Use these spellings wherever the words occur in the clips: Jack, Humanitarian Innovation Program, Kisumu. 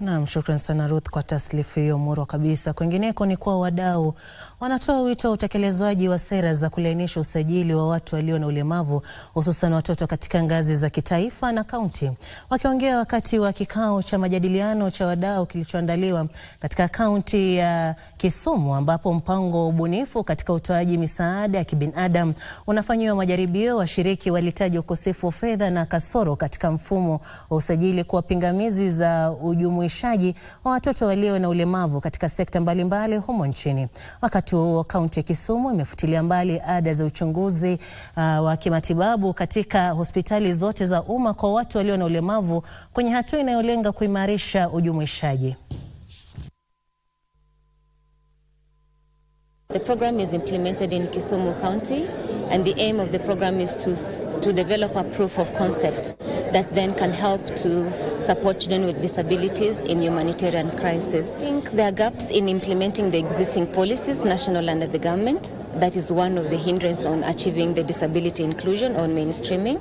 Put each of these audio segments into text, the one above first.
Naam, shukrani sana Ruth kwa taslifu hiyo murwa kabisa. Kwingineko ni kwa wadau wanatoa wito wa utekelezwaji wa sera za kulainisha usajili wa watu walio na ulemavu, hususan watoto, katika ngazi za kitaifa na kaunti. Wakiongea wakati wa kikao cha majadiliano cha wadau kilichoandaliwa katika kaunti ya Kisumu, ambapo mpango ubunifu katika utoaji misaada ya kibinadamu unafanywa majaribio, washiriki walitaja ukosefu wa fedha na kasoro katika mfumo wa usajili kwa pingamizi za ujumu wa watoto walio na ulemavu katika sekta mbalimbali humo nchini. Wakati huo, kaunti ya Kisumu imefutilia mbali ada za uchunguzi wa kimatibabu katika hospitali zote za umma kwa watu walio na ulemavu, kwenye hatua inayolenga kuimarisha ujumuishaji. The program is implemented in Kisumu County, and the aim of the program is to develop a proof of concept that then can help to support children with disabilities in humanitarian crisis. I think there are gaps in implementing the existing policies, national and at the government. That is one of the hindrances on achieving the disability inclusion or mainstreaming.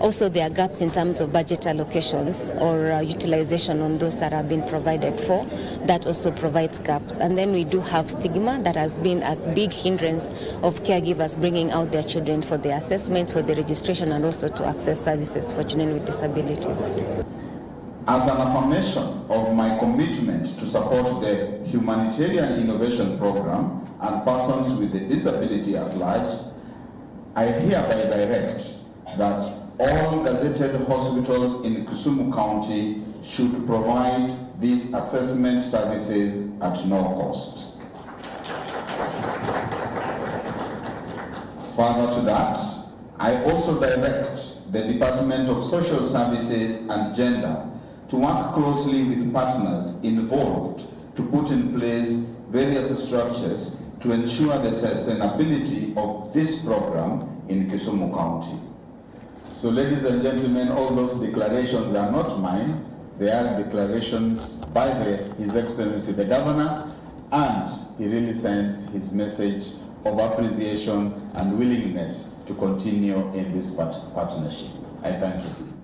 Also, there are gaps in terms of budget allocations or utilization on those that have been provided for. That also provides gaps. And then we do have stigma that has been a big hindrance of caregivers bringing out their children for the assessment, for the registration, and also to access services for children with disabilities. As an affirmation of my commitment to support the Humanitarian Innovation Program and persons with a disability at large, I hereby direct that all gazetted hospitals in Kisumu County should provide these assessment services at no cost. Further to that, I also direct the Department of Social Services and Gender to work closely with partners involved to put in place various structures to ensure the sustainability of this program in Kisumu County. So, ladies and gentlemen, all those declarations are not mine. They are declarations by His Excellency the Governor, and he really sends his message of appreciation and willingness to continue in this partnership. I thank you.